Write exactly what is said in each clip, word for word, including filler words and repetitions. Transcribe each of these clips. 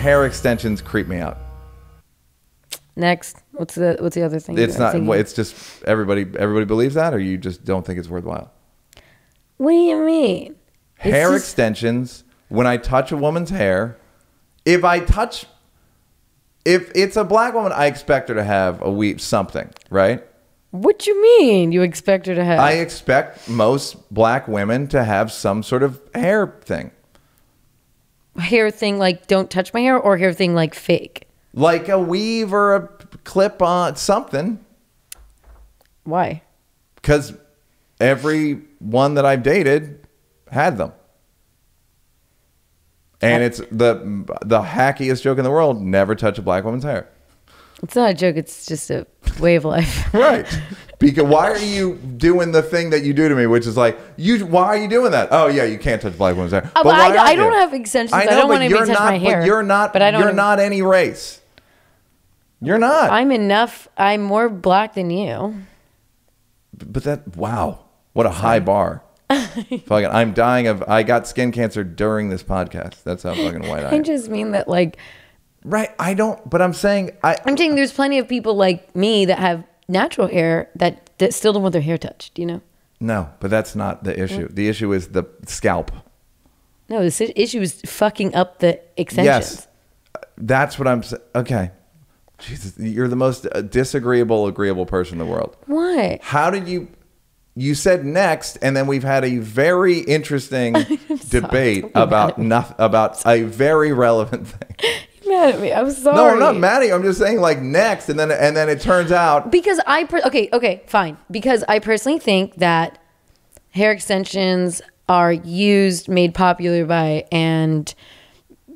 Hair extensions creep me out. Next, what's the what's the other thing? It's not. It's just everybody. Everybody believes that, or you just don't think it's worthwhile. What do you mean? Hair just... extensions. When I touch a woman's hair, if I touch, if it's a black woman, I expect her to have a weave, something, right? What you mean? You expect her to have? I expect most black women to have some sort of hair thing. Hair thing like don't touch my hair, or hair thing like fake. Like a weave or a clip on something. Why? Because every one that I've dated had them. And it's the the hackiest joke in the world. Never touch a black woman's hair. It's not a joke. It's just a way of life. Right. Because why are you doing the thing that you do to me, which is like, you? Why are you doing that? Oh, yeah, you can't touch black women's hair. Uh, but but I, I don't you? have extensions. I, know, I don't want to touch my hair. But you're not, but I don't you're have... not any race. You're not. I'm enough. I'm more black than you. But that, wow. What a high bar. Fucking, I'm dying of, I got skin cancer during this podcast. That's how fucking white I am. I just mean that, like. Right. I don't, but I'm saying. I, I'm saying there's plenty of people like me that have natural hair that, that still don't want their hair touched, you know? No, but that's not the issue. What? The issue is the scalp. No, the issue is fucking up the extensions. Yes. That's what I'm saying. Okay. Jesus, you're the most disagreeable, agreeable person in the world. Why? How did you. You said next, and then we've had a very interesting debate about nothing, about a very relevant thing. You're mad at me. I'm sorry. No, I'm not mad at you. I'm just saying, like, next, and then and then it turns out because I per okay, okay, fine. Because I personally think that hair extensions are used, made popular by, and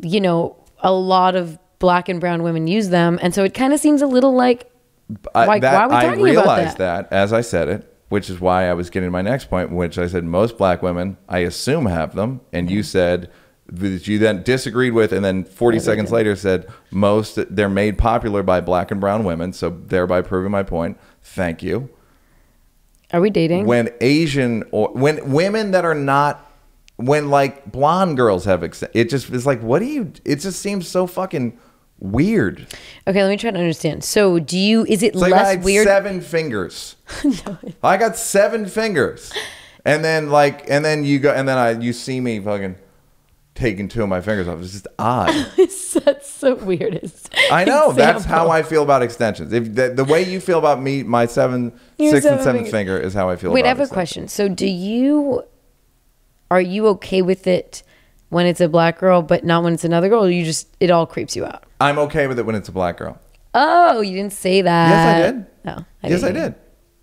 you know, a lot of black and brown women use them, and so it kind of seems a little like I, why, that, why are we talking I realized about that? that as I said it. Which is why I was getting to my next point, which I said most black women, I assume, have them. And you said that you then disagreed with, and then forty seconds later said most, they're made popular by black and brown women. So thereby proving my point. Thank you. Are we dating? When Asian or when women that are not, when like blonde girls have, it just is like, what do you, it just seems so fucking weird. Okay, let me try to understand. So do you, is it like less I had weird? Seven fingers. No. I got seven fingers. And then like, and then you go, and then I, you see me fucking taking two of my fingers off. It's just odd. That's the weirdest I know. Example. That's how I feel about extensions. If the, the way you feel about me, my seven, Your six seven and seventh finger is how I feel Wait, about it. Wait, I have a question. So do you, are you okay with it when it's a black girl, but not when it's another girl? Or you just, it all creeps you out? I'm okay with it when it's a black girl. Oh, you didn't say that. Yes, I did. No, I yes, didn't. I did.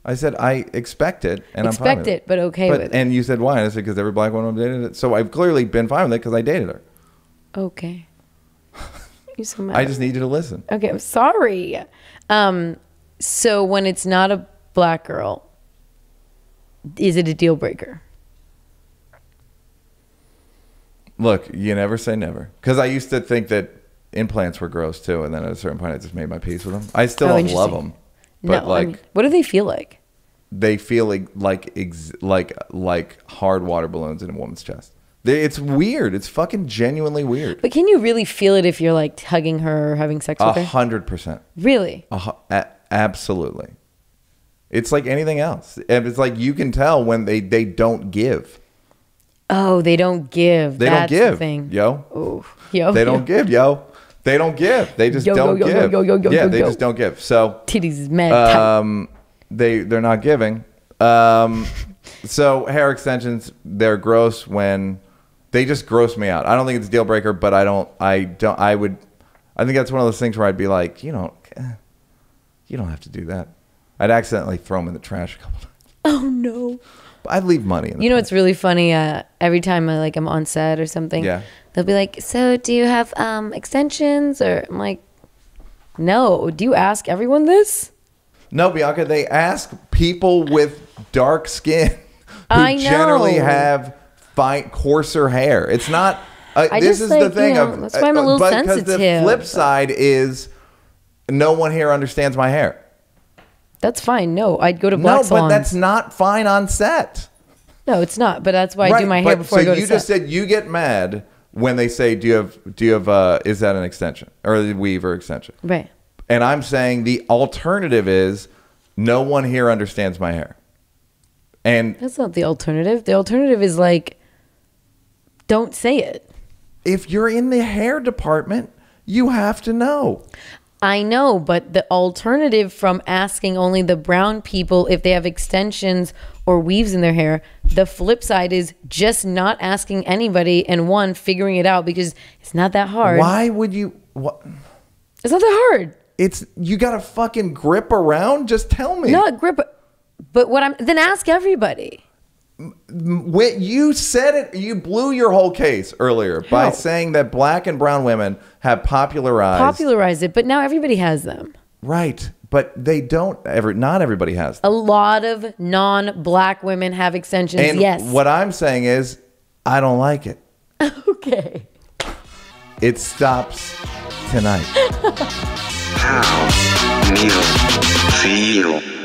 I said I expect it, and expect I'm fine with it, it, but okay but, with it. And you said why? And I said because every black woman dated it, so I've clearly been fine with it because I dated her. Okay. You're so mad. I just need you to listen. Okay, I'm sorry. Um, so when it's not a black girl, is it a deal breaker? Look, you never say never. Because I used to think that implants were gross too, and then at a certain point I just made my peace with them. I still oh, don't love them, but no, like, I mean, what do they feel like? They feel like like ex like like hard water balloons in a woman's chest. They, it's weird. It's fucking genuinely weird. But can you really feel it if you're like hugging her or having sex with her? A hundred percent. Really? Uh, a absolutely. It's like anything else. It's like you can tell when they they don't give. Oh, they don't give. They That's don't give. The thing. Yo. Ooh. Yo. They yo. don't give. Yo. They don't give. They just yo, don't yo, give. Yo, yo, yo, yo, yeah, yo, they yo. just don't give. So titties, man. Um, they they're not giving. Um, so hair extensions, they're gross when they just gross me out. I don't think it's a deal breaker, but I don't. I don't. I would. I think that's one of those things where I'd be like, you don't. You don't have to do that. I'd accidentally throw them in the trash a couple times. Oh no. I leave money in the You know, place. It's really funny. Uh, every time I, like, I'm on set or something, yeah. they'll be like, so do you have um, extensions? Or I'm like, no. Do you ask everyone this? No, Bianca, they ask people with dark skin who I know. generally have fine, coarser hair. It's not, uh, I this just, is like, the thing. You know, of, that's why I'm a little but sensitive. Because the flip side is no one here understands my hair. That's fine. No, I'd go to black salons. No, but that's not fine on set. No, it's not. But that's why I do my hair before I go to set. So you just said you get mad when they say, do you have, do you have, uh, is that an extension or a weave or extension? Right. And I'm saying the alternative is no one here understands my hair. And that's not the alternative. The alternative is like, don't say it. If you're in the hair department, you have to know. I know, but the alternative from asking only the brown people if they have extensions or weaves in their hair, the flip side is just not asking anybody and one, figuring it out because it's not that hard. Why would you? What? It's not that hard. It's, you got a fucking grip around? Just tell me. No, grip. But what I'm, then ask everybody. When you said it, you blew your whole case earlier. How? By saying that black and brown women have popularized popularized it, but now everybody has them, right? But they don't ever. Not everybody has them. A lot of non-black women have extensions. And yes, what I'm saying is, I don't like it. Okay, it stops tonight. How you feel?